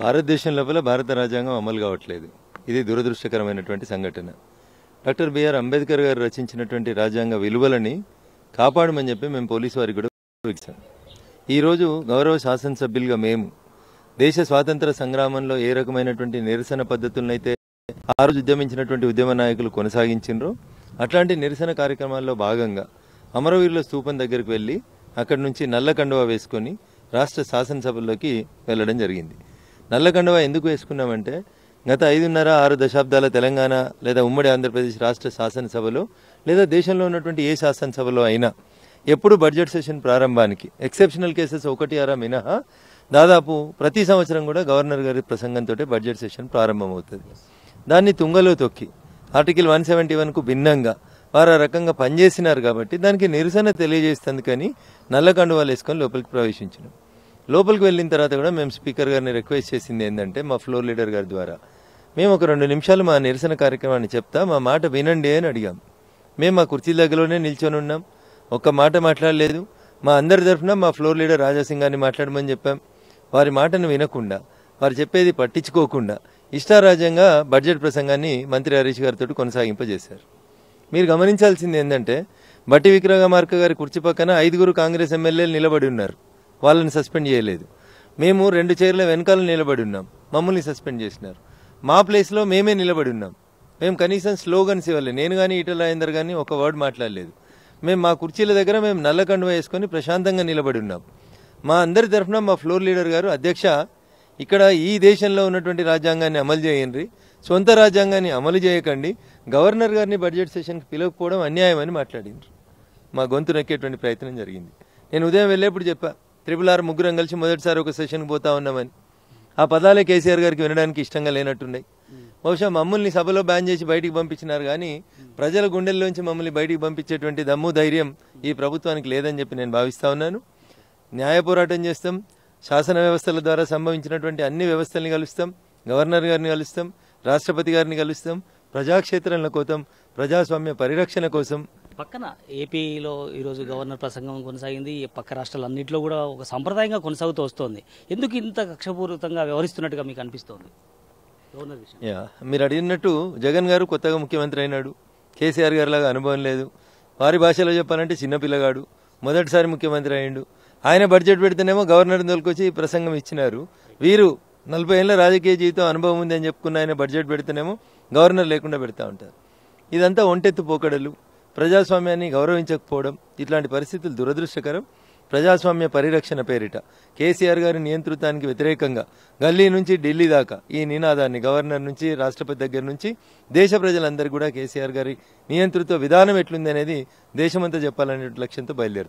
భారతదేశం లోపల భారత రాజ్యాంగం అమలు కావట్లేదు. ఇది దురదృష్టకరమైనటువంటి సంఘటన. డాక్టర్ బిఆర్ అంబేద్కర్ గారు రచించినటువంటి రాజ్యాంగ విలువలని కాపాడమని చెప్పి మేము పోలీసు వారికి కూడా విజ్ఞప్తి చేశాం. ఈ రోజు గౌరవ శాసనసభ్యులుగా మేము దేశ స్వాతంత్ర సంగ్రామంలో ఏ రకమైనటువంటి నిరసన పద్ధతులను అయితే ఆ రోజు ఉద్యమించినటువంటి ఉద్యమ నాయకులు కొనసాగించినరో అట్లాంటి నిరసన కార్యక్రమాల్లో భాగంగా అమరవీరుల స్థూపం దగ్గరికి వెళ్ళి అక్కడి నుంచి నల్ల కండువా వేసుకొని రాష్ట్ర శాసనసభలోకి వెళ్ళడం జరిగింది. నల్ల కండువా ఎందుకు వేసుకున్నామంటే గత 5.5-6 దశాబ్దాల తెలంగాణ లేదా ఉమ్మడి ఆంధ్రప్రదేశ్ రాష్ట్ర శాసనసభలో లేదా దేశంలో ఉన్నటువంటి ఏ శాసనసభలో అయినా ఎప్పుడు బడ్జెట్ సెషన్ ప్రారంభానికి ఎక్సెప్షనల్ కేసెస్ 1-6 మినహా దాదాపు ప్రతి సంవత్సరం కూడా గవర్నర్ గారి ప్రసంగంతో బడ్జెట్ సెషన్ ప్రారంభమవుతుంది. దాన్ని తుంగలో తొక్కి ఆర్టికల్ 171కు భిన్నంగా వారు ఆ రకంగా పనిచేసినారు కాబట్టి దానికి నిరసన తెలియజేస్తుంది. కానీ నల్ల కండువాలు వేసుకొని లోపలికి ప్రవేశించినాం. లోపలికి వెళ్ళిన తర్వాత కూడా మేము స్పీకర్ గారిని రిక్వెస్ట్ చేసింది ఏంటంటే మా ఫ్లోర్ లీడర్ గారి ద్వారా మేము ఒక 2 నిమిషాలు మా నిరసన కార్యక్రమాన్ని చెప్తా మా మాట వినండి అని అడిగాం. మేము మా కుర్చీ దగ్గరలోనే నిల్చొని ఉన్నాం, ఒక్క మాట మాట్లాడలేదు. మా అందరి తరఫున మా ఫ్లోర్ లీడర్ రాజాసింగ్ గారిని మాట్లాడమని చెప్పాం. వారి మాటను వినకుండా వారు చెప్పేది పట్టించుకోకుండా ఇష్టారాజ్యంగా బడ్జెట్ ప్రసంగాన్ని మంత్రి హరీష్ గారితో కొనసాగింపజేశారు. మీరు గమనించాల్సింది ఏంటంటే బట్టి విక్రమార్క గారి కుర్చీ పక్కన 5 కాంగ్రెస్ ఎమ్మెల్యేలు నిలబడి ఉన్నారు, వాళ్ళని సస్పెండ్ చేయలేదు. మేము 2 చైర్ల వెనకాల నిలబడి ఉన్నాం, మమ్మల్ని సస్పెండ్ చేసినారు. మా ప్లేస్లో మేమే నిలబడి ఉన్నాం. మేము కనీసం స్లోగన్స్ ఇవ్వలేదు. నేను కానీ ఈటల రాజేందర్ కానీ ఒక వర్డ్ మాట్లాడలేదు. మేము మా కుర్చీల దగ్గర మేము నల్ల కండువా వేసుకొని ప్రశాంతంగా నిలబడి ఉన్నాం. మా అందరి తరఫున మా ఫ్లోర్ లీడర్ గారు అధ్యక్ష ఇక్కడ ఈ దేశంలో ఉన్నటువంటి రాజ్యాంగాన్ని అమలు చేయండి, సొంత రాజ్యాంగాన్ని అమలు చేయకండి, గవర్నర్ గారిని బడ్జెట్ సెషన్కి పిలవకపోవడం అన్యాయమని మాట్లాడింది. మా గొంతు నొక్కేటువంటి ప్రయత్నం జరిగింది. నేను ఉదయం వెళ్ళేప్పుడు చెప్పా 666 ముగ్గురం కలిసి మొదటిసారి ఒక సెషన్కి పోతా ఉన్నామని. ఆ పదాలే కేసీఆర్ గారికి వినడానికి ఇష్టంగా లేనట్టున్నాయి. బహుశా మమ్మల్ని సభలో బ్యాన్ చేసి బయటికి పంపించినారు కానీ ప్రజల గుండెల్లోంచి మమ్మల్ని బయటికి పంపించేటువంటి దమ్ము ధైర్యం ఈ ప్రభుత్వానికి లేదని చెప్పి నేను భావిస్తూ ఉన్నాను. న్యాయ పోరాటం చేస్తాం, శాసన వ్యవస్థల ద్వారా సంభవించినటువంటి అన్ని వ్యవస్థల్ని కలుస్తాం, గవర్నర్ గారిని కలుస్తాం, రాష్ట్రపతి గారిని కలుస్తాం, ప్రజాక్షేత్రంలో కోసం ప్రజాస్వామ్య పరిరక్షణ కోసం. పక్కన ఏపీలో ఈరోజు గవర్నర్ ప్రసంగం కొనసాగింది. పక్క రాష్ట్రాలన్నింటిలో కూడా ఒక సంప్రదాయంగా కొనసాగుతూ వస్తోంది. ఎందుకు ఇంత కక్షపూరితంగా వ్యవహరిస్తున్నట్టుగా మీకు అనిపిస్తోంది? మీరు అడిగినట్టు జగన్ గారు కొత్తగా ముఖ్యమంత్రి అయినాడు, కేసీఆర్ గారిలాగా అనుభవం లేదు, వారి భాషలో చెప్పాలంటే చిన్నపిల్లగాడు, మొదటిసారి ముఖ్యమంత్రి అయ్యాడు. ఆయన బడ్జెట్ పెడితేనేమో గవర్నర్ దొరికొచ్చి ప్రసంగం ఇచ్చినారు. వీరు 40 ఏళ్ళ రాజకీయ జీవితం అనుభవం ఉంది అని చెప్పుకున్న ఆయన బడ్జెట్ పెడితేనేమో గవర్నర్ లేకుండా పెడతా ఉంటారు. ఇదంతా ఒంటెత్తు పోకడలు, ప్రజాస్వామ్యాన్ని గౌరవించకపోవడం. ఇట్లాంటి పరిస్థితులు దురదృష్టకరం. ప్రజాస్వామ్య పరిరక్షణ పేరిట కేసీఆర్ గారి నియంతృత్వానికి వ్యతిరేకంగా గల్లీ నుంచి ఢిల్లీ దాకా ఈ నినాదాన్ని గవర్నర్ నుంచి రాష్ట్రపతి దగ్గర నుంచి దేశ ప్రజలందరూ కూడా కేసీఆర్ గారి నియంతృత్వ విధానం ఎట్లుంది అనేది దేశమంతా చెప్పాలనే లక్ష్యంతో బయలుదేరుతారు.